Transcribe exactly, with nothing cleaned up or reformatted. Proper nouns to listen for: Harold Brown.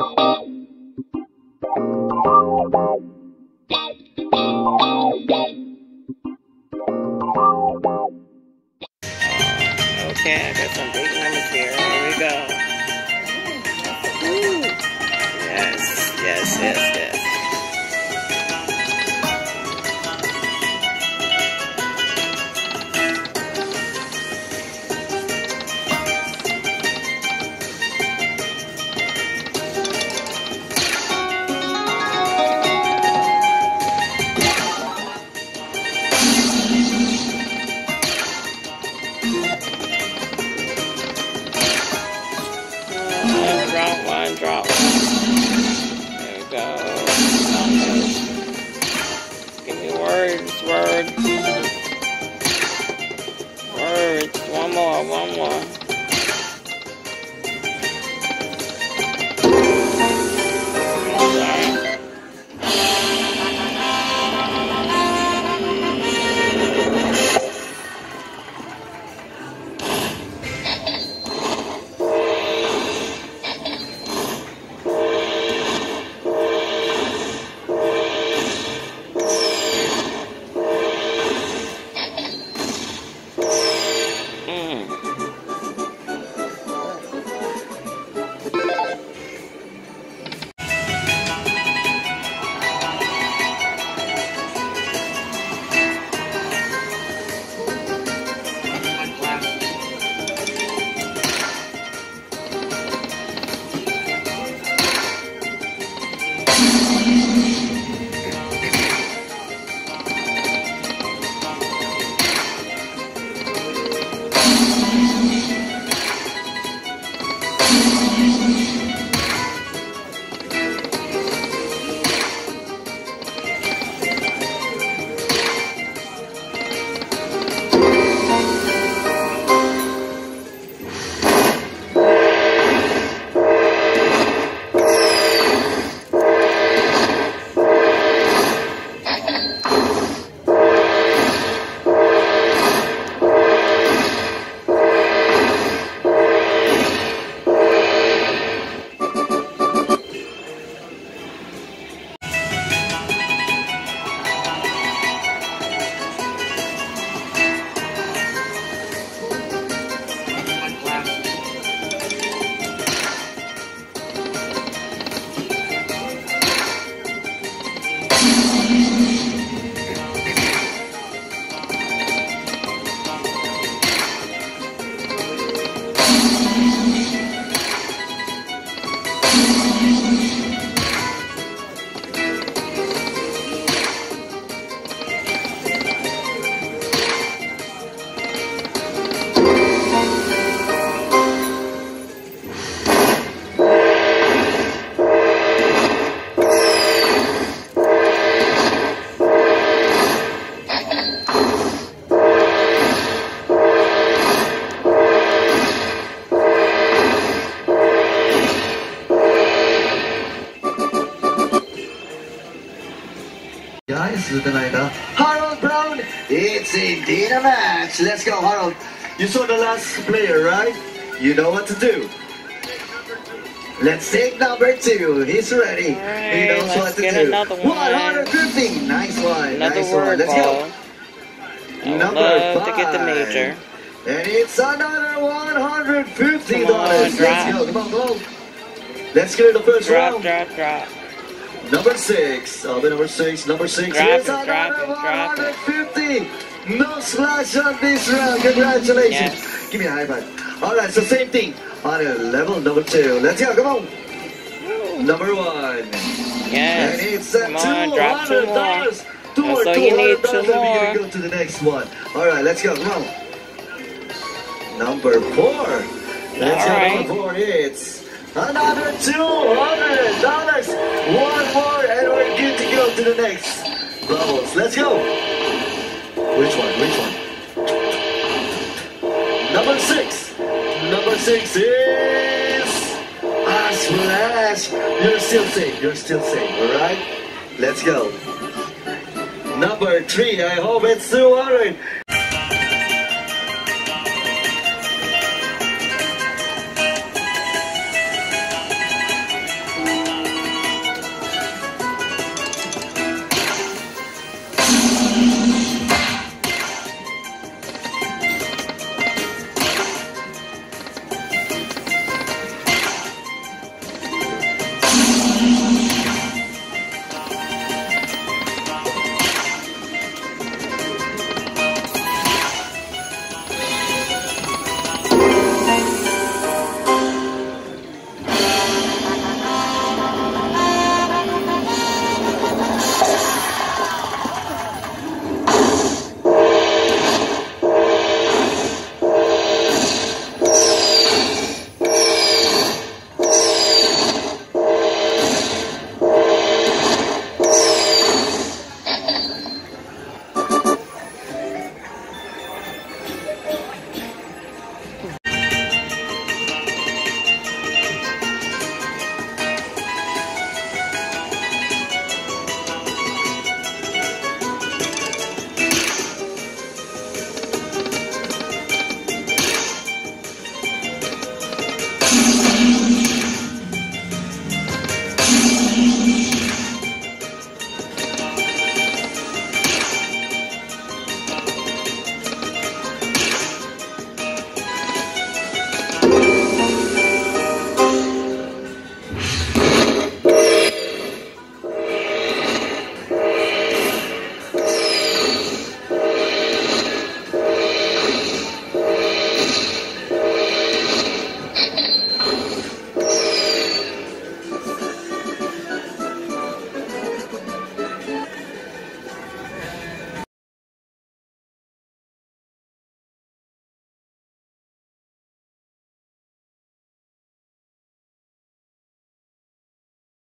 Okay, I got some big lemons here. Here we go. Ooh. Yes, yes, yes, yes. Drop. There we go. Give me words, words. Words. One more, one more. Guys, with an idea. Harold Brown, it's indeed a match. Let's go, Harold. You saw the last player, right? You know what to do. Let's take number two. He's ready. Right, he knows what to do. one hundred fifty. Nice one. Another nice one. Let's go. I number love five. To get the major. And it's another one hundred fifty dollars. Come on, let's drop. Go. Come on, go. Let's clear the first drop, round. Drop, drop, drop. Number six, oh, the number six, number six. Drop it, drop it, drop it. No splash on this round. Congratulations. Yes. Give me a high five. All right, so same thing on a level number two. Let's go. Come on. Ooh. Number one. Yes. And it's a two hundred dollars. Two more. Two That's all you need. Two more. We're gonna go to the next one. All right, let's go. Come on. Number four. Let's all go. Right. Number four. It's another two hundred dollars. One more and we're good to go to the next levels. Let's go. Which one? Which one? Number six. Number six is a splash. You're still safe. You're still safe. Alright? Let's go. Number three. I hope it's two hundred.